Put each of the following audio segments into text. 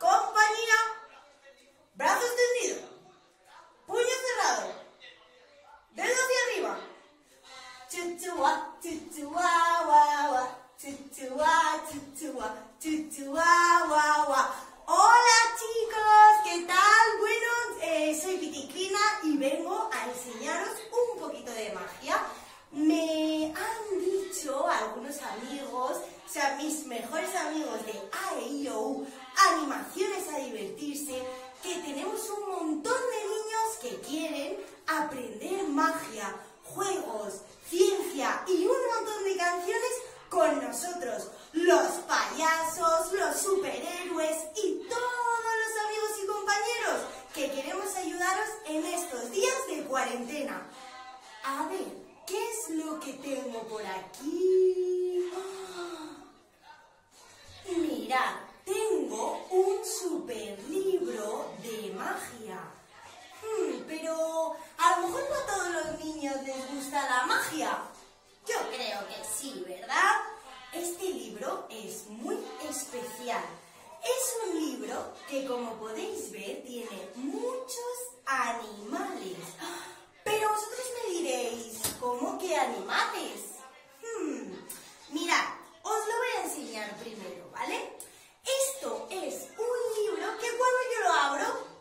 Compañía, brazos tendidos, puño cerrado, dedos hacia arriba. Chichua, chichua, guagua, chichua, chichua, chichua, guagua. Hola chicos, ¿qué tal? Bueno, soy Piticrina y vengo a enseñaros un poquito de magia. Me han dicho algunos amigos, o sea, mis mejores amigos de AEIOU Animaciones a Divertirse, que tenemos un montón de niños que quieren aprender magia, juegos, ciencia y un montón de canciones con nosotros, los payasos, los superhéroes y todos los amigos y compañeros que queremos ayudaros en estos días de cuarentena. A ver, ¿qué es lo que tengo por aquí? ¡Oh! Mirad, tengo un super libro de magia. Pero a lo mejor no a todos los niños les gusta la magia. Yo creo que sí, ¿verdad? Este libro es muy especial. Es un libro que, como podéis ver, tiene muchos animales. Pero vosotros me diréis, ¿cómo que animales? Mirad, os lo voy a enseñar primero, ¿vale? Esto es un libro que cuando yo lo abro...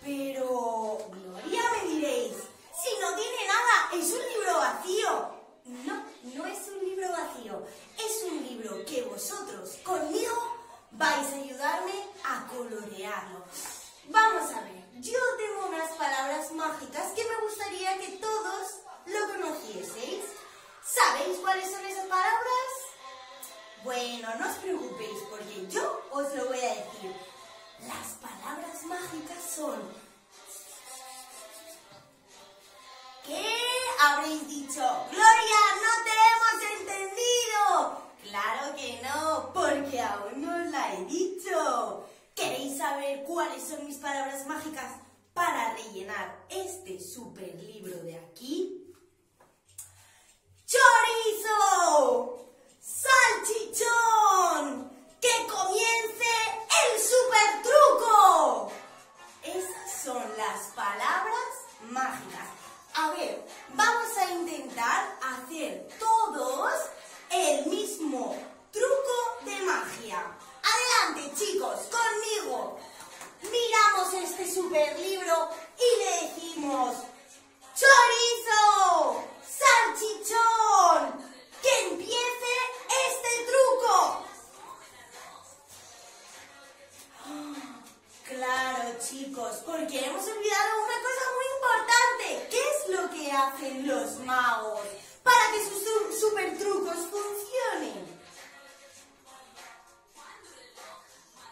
Pero, Gloria, me diréis, si no tiene nada, es un libro vacío. No, no es un libro vacío. Es un libro que vosotros, conmigo, vais a ayudarme a colorearlo. Vamos a ver, yo tengo unas palabras mágicas que me gustaría que todos lo conocieseis. ¿Sabéis cuáles son esas palabras? Bueno, no os preocupéis porque yo os lo voy a decir. Las palabras mágicas son... ¿Qué habréis dicho? ¡Gloria, no te hemos entendido! Claro que no, porque aún no os la he dicho. ¿Queréis saber cuáles son mis palabras mágicas para rellenar este super libro de aquí? ¡Chorizo! ¡Salchichón! ¡Que comience el super truco! Esas son las palabras mágicas. A ver, vamos a intentar hacer todos el mismo truco de magia. Adelante chicos, conmigo. Miramos este super libro y le decimos: ¡Chorizo! ¡Salchichón! ¡Que empiece este truco! Claro chicos, porque hemos olvidado una cosa muy importante. ¿Qué es lo que hacen los magos para que sus super trucos funcionen?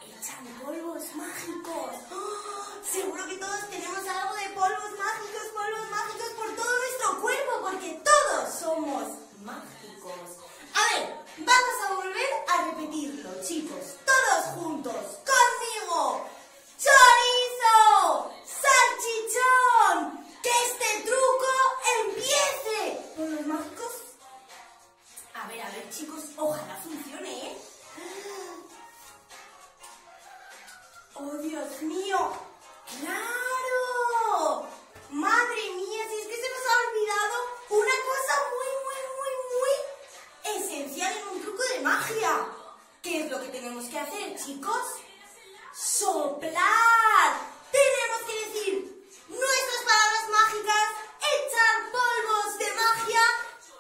Echan polvos mágicos. ¡Oh! Seguro que todos tenemos algo de polvos mágicos por todo nuestro cuerpo, porque todos somos mágicos. A ver, vamos a volver a repetirlo, chicos. Todos juntos, conmigo. ¡Chorizo! ¡Salchichón! ¡Que este truco empiece! ¿Polvos mágicos? A ver, chicos, ojalá funcione, ¿eh? ¡Oh, Dios mío! ¡Claro! ¡Madre mía! Si es que se nos ha olvidado una cosa muy, muy, muy, muy esencial en un truco de magia. ¿Qué es lo que tenemos que hacer, chicos? ¡Soplar! Tenemos que decir nuestras palabras mágicas, echar polvos de magia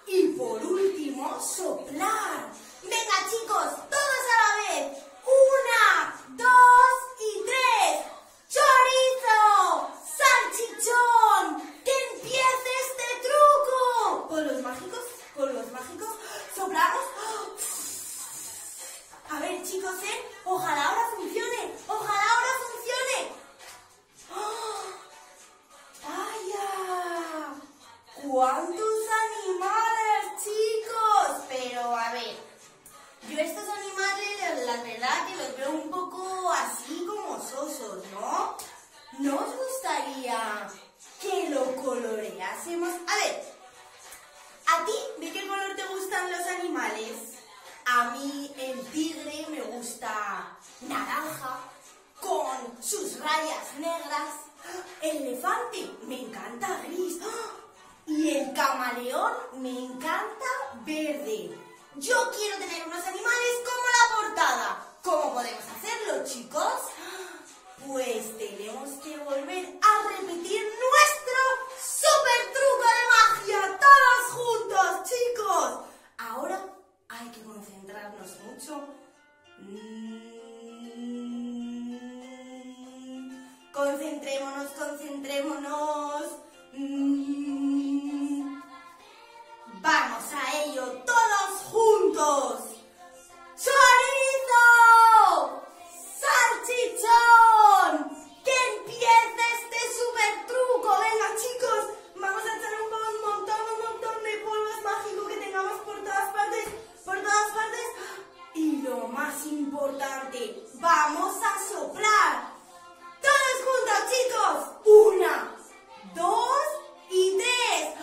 y, por último, soplar. ¡Venga, chicos! ¡Todos a la vez! ¡Una, dos y tres! ¡Chorizo! ¡Salchichón! ¡Que empiece este truco! ¿Polvos mágicos? ¿Polvos mágicos? ¿Soplamos? A ver, chicos, ojalá ahora funcione. ¡Ojalá ahora funcione! ¡Oh! ¡Vaya! ¡Cuántos animales, chicos! Pero, a ver, yo estos animales, la verdad que los veo un poco así como sosos, ¿no? ¿No os gustaría que lo coloreas? hacemos. A ver, ¿a ti de qué color te gustan los animales? A mí el tigre me gusta naranja con sus rayas negras. El elefante me encanta gris. Y el camaleón me encanta verde. Yo quiero tener unos animales como la portada. ¿Cómo podemos hacerlo, chicos? Pues tenemos que volver a repetir nuestro super truco de magia. ¡Todos juntos, chicos! Ahora hay que concentrarnos mucho. Concentrémonos, concentrémonos. Vamos a ello, todos juntos. ¡Chorizo! ¡Salchichón! ¡Que empiece este super truco! Venga, chicos, vamos a echar un montón de polvos mágicos que tengamos por todas partes, Y lo más importante, vamos a soplar. ¡Todos juntos, chicos! ¡Una, dos y tres!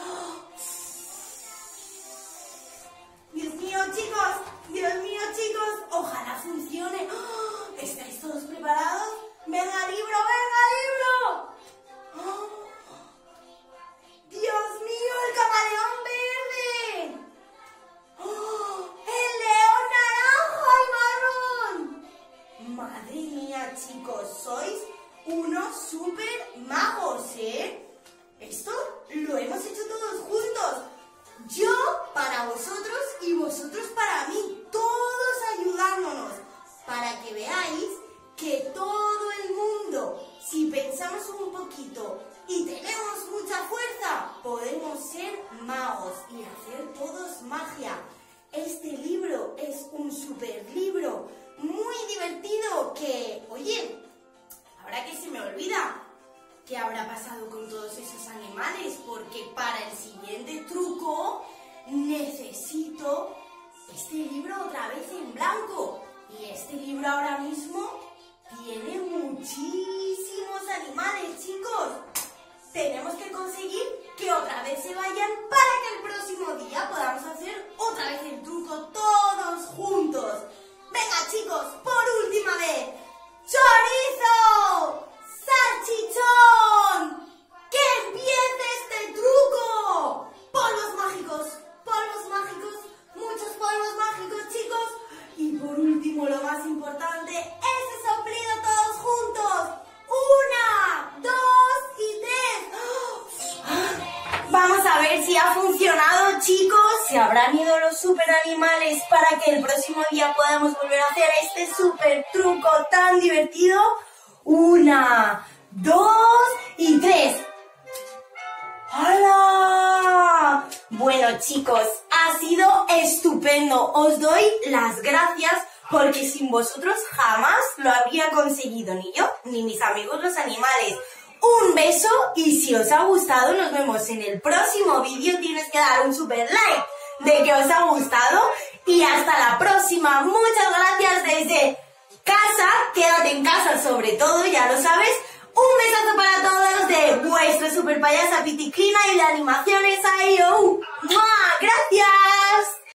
Dios mío, chicos, ojalá funcione. ¿Estáis todos preparados? ¡Venga, libro, venga, libro! ¡Dios mío, el camaleón verde! ¡El león naranja y marrón! Madre mía, chicos, sois unos super magos, ¿eh? Esto lo hemos hecho todos juntos. Yo para vosotros y vosotros para mí, todos ayudándonos, para que veáis que todo el mundo, si pensamos un poquito y tenemos mucha fuerza, podemos ser magos y hacer todos magia. Este libro es un super libro, muy divertido que, oye, ahora que se me olvida, ¿qué habrá pasado con todos esos animales? Porque para el siguiente truco necesito este libro otra vez en blanco. Y este libro ahora mismo tiene muchísimos animales, chicos. Tenemos que conseguir que otra vez se vayan para que el próximo día podamos hacer otra vez el truco todos juntos. Venga, chicos, por última vez. ¡Chorizo! ¡Salchichón! ¡Que empiece este truco! Polvos mágicos, muchos polvos mágicos, chicos. Y por último, lo más importante, ese soplido todos juntos. ¡Una, dos y tres! ¡Oh! Vamos a ver si ha funcionado, chicos. Se habrán ido los super animales para que el próximo día podamos volver a hacer este super truco tan divertido. 1, 2 y 3. ¡Hala! Bueno, chicos, ha sido estupendo. Os doy las gracias porque sin vosotros jamás lo habría conseguido ni yo ni mis amigos los animales. Un beso y si os ha gustado nos vemos en el próximo vídeo. Tienes que dar un super like de que os ha gustado y hasta la próxima. Muchas gracias desde casa, quédate en casa sobre todo, ya lo sabes. Un besazo para todos de vuestra super payasa Pitiquina y de Animaciones AEIOU. ¡Mua! ¡Gracias!